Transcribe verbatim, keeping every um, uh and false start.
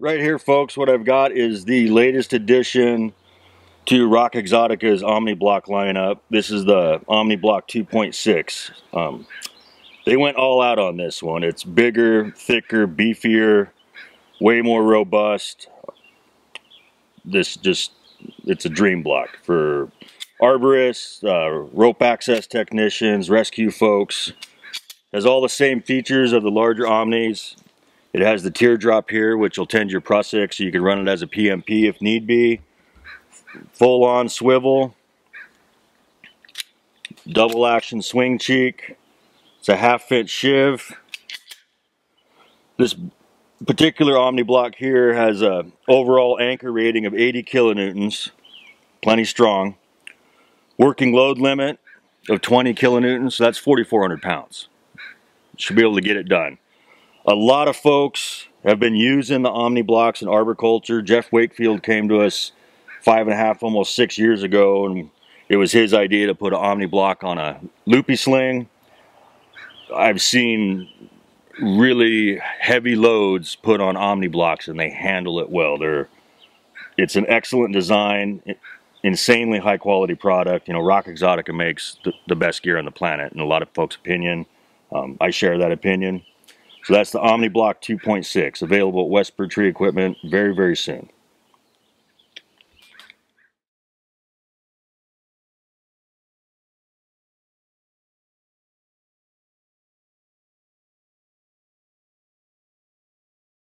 Right here, folks, what I've got is the latest addition to Rock Exotica's Omni-Block lineup. This is the Omni-Block two point six. Um, they went all out on this one. It's bigger, thicker, beefier, way more robust. This just, it's a dream block for arborists, uh, rope access technicians, rescue folks. Has all the same features of the larger Omnis. It has the teardrop here, which will tend your Prusik, so you can run it as a P M P if need be. Full-on swivel. Double-action swing cheek. It's a half-inch shiv. This particular Omni-Block here has an overall anchor rating of eighty kilonewtons. Plenty strong. Working load limit of twenty kilonewtons, so that's forty-four hundred pounds. Should be able to get it done. A lot of folks have been using the Omni-Blocks in arboriculture. Jeff Wakefield came to us five and a half, almost six years ago, and it was his idea to put an Omni-Block on a Loopie sling. I've seen really heavy loads put on Omni-Blocks, and they handle it well. They're, it's an excellent design, insanely high-quality product. You know, Rock Exotica makes the, the best gear on the planet, in a lot of folks' opinion. Um, I share that opinion. So that's the Omni-Block two point six, available at WesSpur Tree Equipment very, very soon.